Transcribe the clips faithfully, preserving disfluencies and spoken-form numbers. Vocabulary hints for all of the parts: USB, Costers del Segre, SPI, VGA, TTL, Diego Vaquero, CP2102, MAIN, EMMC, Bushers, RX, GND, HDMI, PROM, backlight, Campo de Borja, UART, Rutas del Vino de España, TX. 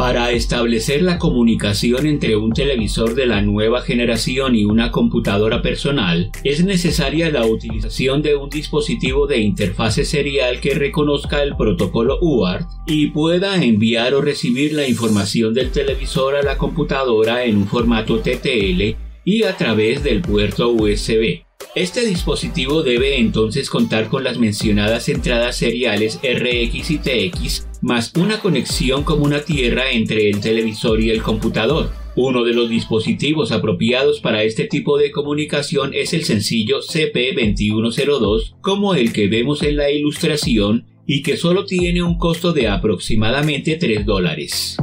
Para establecer la comunicación entre un televisor de la nueva generación y una computadora personal, es necesaria la utilización de un dispositivo de interfase serial que reconozca el protocolo U A R T y pueda enviar o recibir la información del televisor a la computadora en un formato T T L y a través del puerto U S B. Este dispositivo debe entonces contar con las mencionadas entradas seriales R X y T X, más una conexión como una tierra entre el televisor y el computador. Uno de los dispositivos apropiados para este tipo de comunicación es el sencillo C P dos uno cero dos, como el que vemos en la ilustración, y que solo tiene un costo de aproximadamente tres dólares.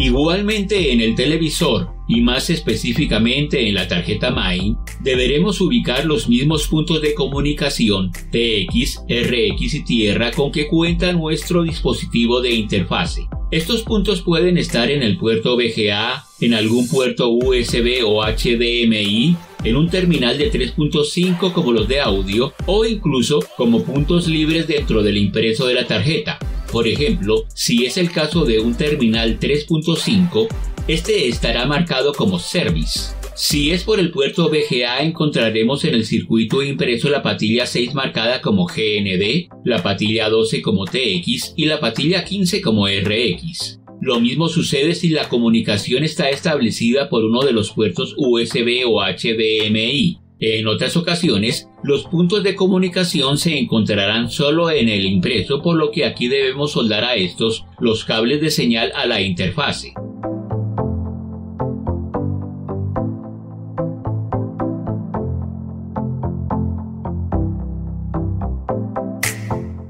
Igualmente en el televisor, y más específicamente en la tarjeta main, deberemos ubicar los mismos puntos de comunicación T X, R X y tierra con que cuenta nuestro dispositivo de interfase. Estos puntos pueden estar en el puerto V G A, en algún puerto U S B o H D M I, en un terminal de tres punto cinco como los de audio, o incluso como puntos libres dentro del impreso de la tarjeta. Por ejemplo, si es el caso de un terminal tres punto cinco, este estará marcado como Service. Si es por el puerto V G A, encontraremos en el circuito impreso la patilla seis marcada como G N D, la patilla doce como T X y la patilla quince como R X. Lo mismo sucede si la comunicación está establecida por uno de los puertos U S B o H D M I. En otras ocasiones, los puntos de comunicación se encontrarán solo en el impreso, por lo que aquí debemos soldar a estos los cables de señal a la interfase.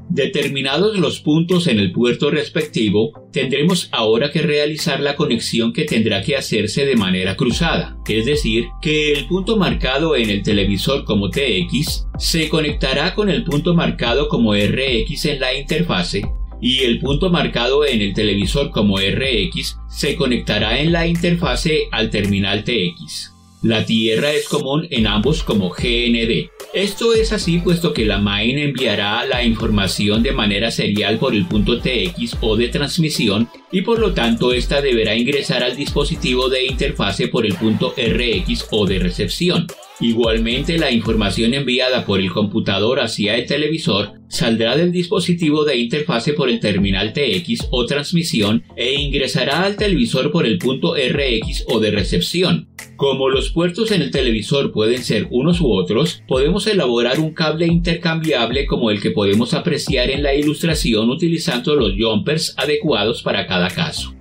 Determinados los puntos en el puerto respectivo, tendremos ahora que realizar la conexión que tendrá que hacerse de manera cruzada, es decir, que el punto marcado en el televisor como T X se conectará con el punto marcado como R X en la interfase y el punto marcado en el televisor como R X se conectará en la interfase al terminal T X. La tierra es común en ambos como G N D. Esto es así puesto que la main enviará la información de manera serial por el punto T X o de transmisión y por lo tanto esta deberá ingresar al dispositivo de interfase por el punto R X o de recepción. Igualmente, la información enviada por el computador hacia el televisor saldrá del dispositivo de interfase por el terminal T X o transmisión e ingresará al televisor por el punto R X o de recepción. Como los puertos en el televisor pueden ser unos u otros, podemos elaborar un cable intercambiable como el que podemos apreciar en la ilustración utilizando los jumpers adecuados para cada caso.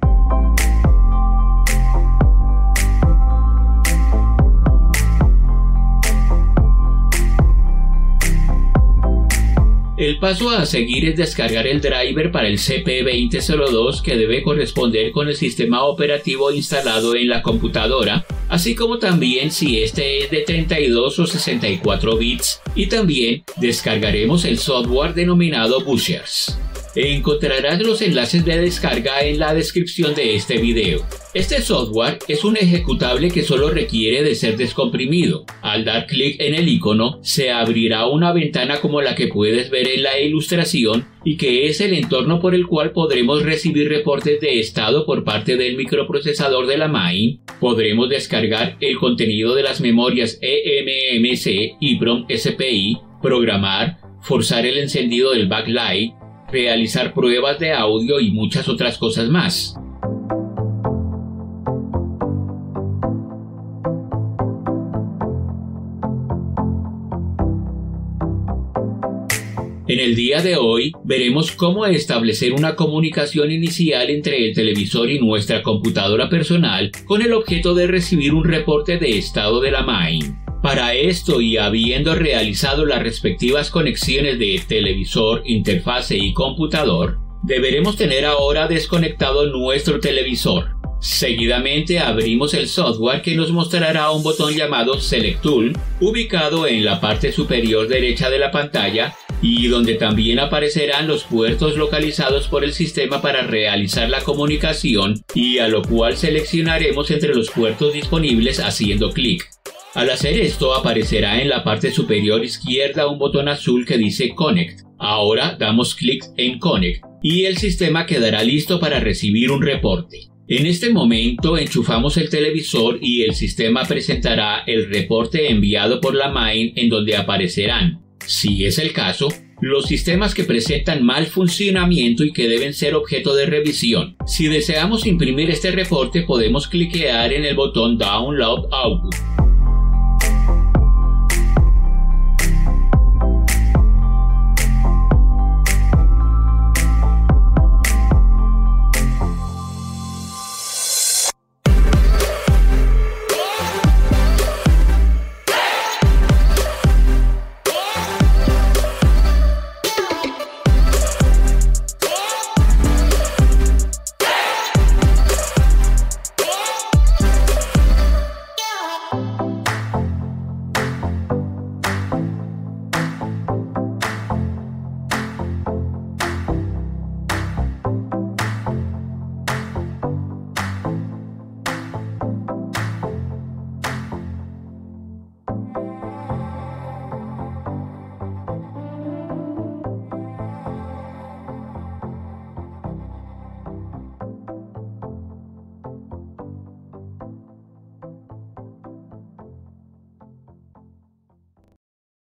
El paso a seguir es descargar el driver para el C P dos mil dos que debe corresponder con el sistema operativo instalado en la computadora, así como también si este es de treinta y dos o sesenta y cuatro bits, y también descargaremos el software denominado Bushers. Encontrarás los enlaces de descarga en la descripción de este video. Este software es un ejecutable que solo requiere de ser descomprimido. Al dar clic en el icono, se abrirá una ventana como la que puedes ver en la ilustración y que es el entorno por el cual podremos recibir reportes de estado por parte del microprocesador de la main. Podremos descargar el contenido de las memorias E M M C y PROM S P I, programar, forzar el encendido del backlight, realizar pruebas de audio y muchas otras cosas más. En el día de hoy veremos cómo establecer una comunicación inicial entre el televisor y nuestra computadora personal con el objeto de recibir un reporte de estado de la main. Para esto, y habiendo realizado las respectivas conexiones de televisor, interfase y computador, deberemos tener ahora desconectado nuestro televisor. Seguidamente abrimos el software que nos mostrará un botón llamado Select Tool, ubicado en la parte superior derecha de la pantalla y donde también aparecerán los puertos localizados por el sistema para realizar la comunicación y a lo cual seleccionaremos entre los puertos disponibles haciendo clic. Al hacer esto aparecerá en la parte superior izquierda un botón azul que dice Connect. Ahora damos clic en Connect y el sistema quedará listo para recibir un reporte. En este momento enchufamos el televisor y el sistema presentará el reporte enviado por la main en donde aparecerán, si es el caso, los sistemas que presentan mal funcionamiento y que deben ser objeto de revisión. Si deseamos imprimir este reporte podemos cliquear en el botón Download Output.